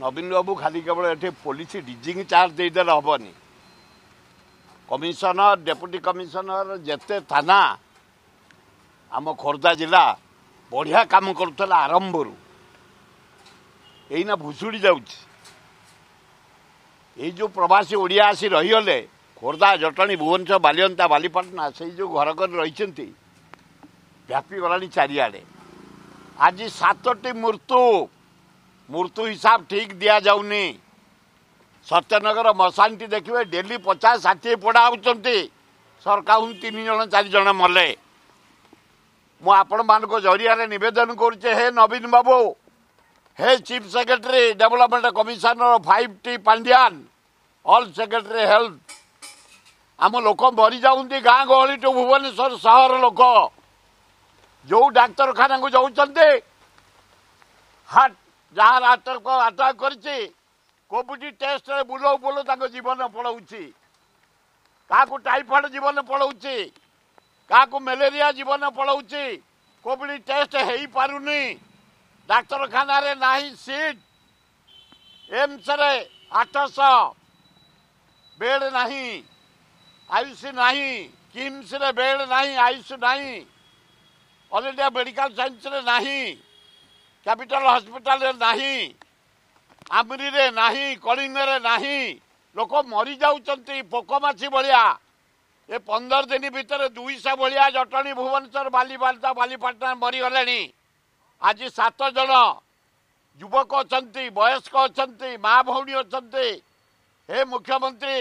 नवीन बाबू खाली केवल ये पुलिस रिजिंग चार्ज देदेले हेनी कमिशनर डेप्यूटी कमिशनर जेते थाना आम खोर्धा जिला बढ़िया काम करुला आरंभ यहीना भुशुड़ी जाऊँगी जो प्रवासी ओडिया आसी रहीगले खोर्धा जटणी भुवनेश्वर बालिअंता बालीपाटना से जो घर घर रही व्यापीगला चारिआडे आज 7टी मृत्यु मृत्यु हिसाब ठीक दिया जाऊनी सत्यनगर मशाणी देखिए डेली 50-60 पोड़ा होती सरकार 3 जन 4 जन मले मु आपण मान जरिया निवेदन करुचे हे नवीन बाबू हे चीफ सेक्रेटरी डेवलपमेंट कमिशनर 5टी पांडियान ऑल सेक्रेटरी हेल्थ आम लोक मरी जाती गाँ गहली टू भुवनेश्वर सहर लोक जो डाक्तखाना को जाऊँगी हार्ट जार आटाक कोविड टेस्ट बुलाऊ बुलाऊ जीवन पलाऊँगी क्या टाइफाइड जीवन पलाऊँगी क्या मलेरिया जीवन पलाऊँगी कोविड टेस्ट हो पारुनी डाक्तखाना ना सीट एम्स 800 बेड ना आयुष ना किम्स बेड ना आयुष ना ऑल इंडिया मेडिकल साइंस ना कैपिटल हॉस्पिटल ना आमरी ना कलिंग ना लोक मरी जाती पोकमाछी भाया ये 15 दिन भितर 200 भाया जटणी भुवनेश्वर बालीपालता बालीपाटना मरीगले आज 7 जन युवक अच्छा वयस्क अच्छा माँ भौणी अच्छा हे मुख्यमंत्री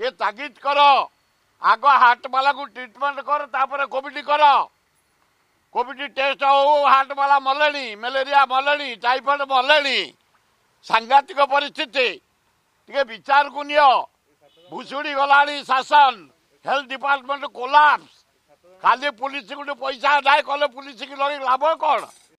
ये तागिद कर आग हार्टवाला को ट्रीटमेंट कर तापर कोविड कर कोविड टेस्ट हो हार्टवाला मले मलेरिया मले टाइफाइड मले सांघातिक परिस्थिति टे विचार को नि भुशुड़ी गला शासन हेल्थ डिपार्टमेंट कोलाप्स खाली पुलिस गोटे पैसा आदाय कले पुलिस की लगे लाभ कौन।